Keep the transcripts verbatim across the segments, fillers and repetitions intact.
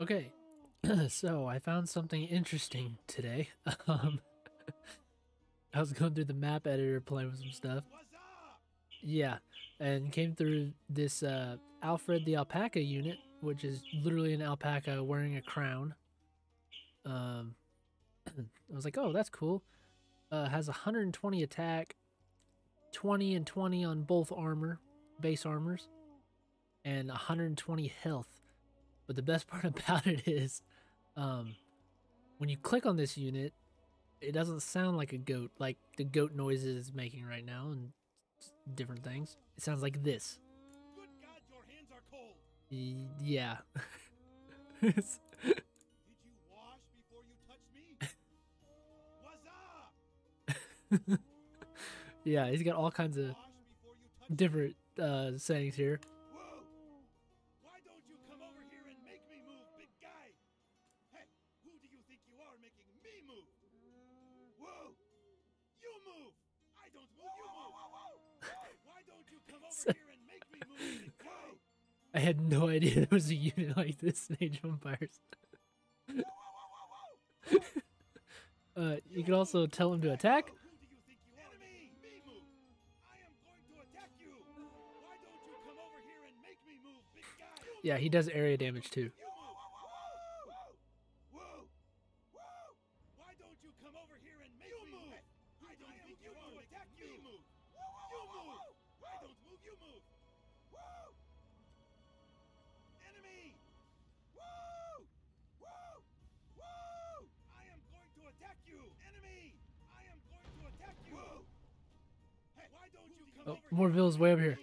Okay, so I found something interesting today. Um, I was going through the map editor playing with some stuff. Yeah, and came through this uh, Alfred the Alpaca unit, which is literally an alpaca wearing a crown. Um, I was like, oh, that's cool. Uh, has one hundred twenty attack, twenty and twenty on both armor, base armors, and one hundred twenty health. But the best part about it is, um, when you click on this unit, it doesn't sound like a goat, like the goat noises it's making right now and different things. It sounds like this. Good God, your hands are cold. Y- yeah. Did you wash before you touched me? What's up? Yeah, he's got all kinds of different uh, sayings here. I had no idea there was a unit like this in Age of Empires. uh, you can also tell him to attack. Yeah, he does area damage too. Oh, more villains way over here.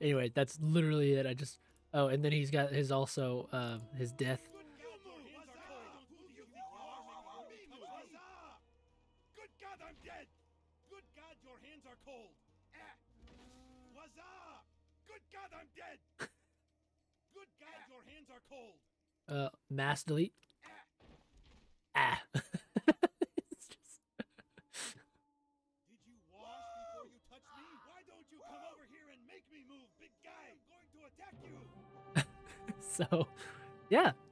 Anyway, that's literally it. I just... Oh, and then he's got his also, uh, his death. Good God, I'm dead. Good God, your hands are cold. What's up? Good God, I'm dead. Good God, your hands are cold. Uh, mass delete. Ah. It's just... Did you wash before you touched me? Why don't you come over here and make me move, big guy? I'm going to attack you. So, yeah,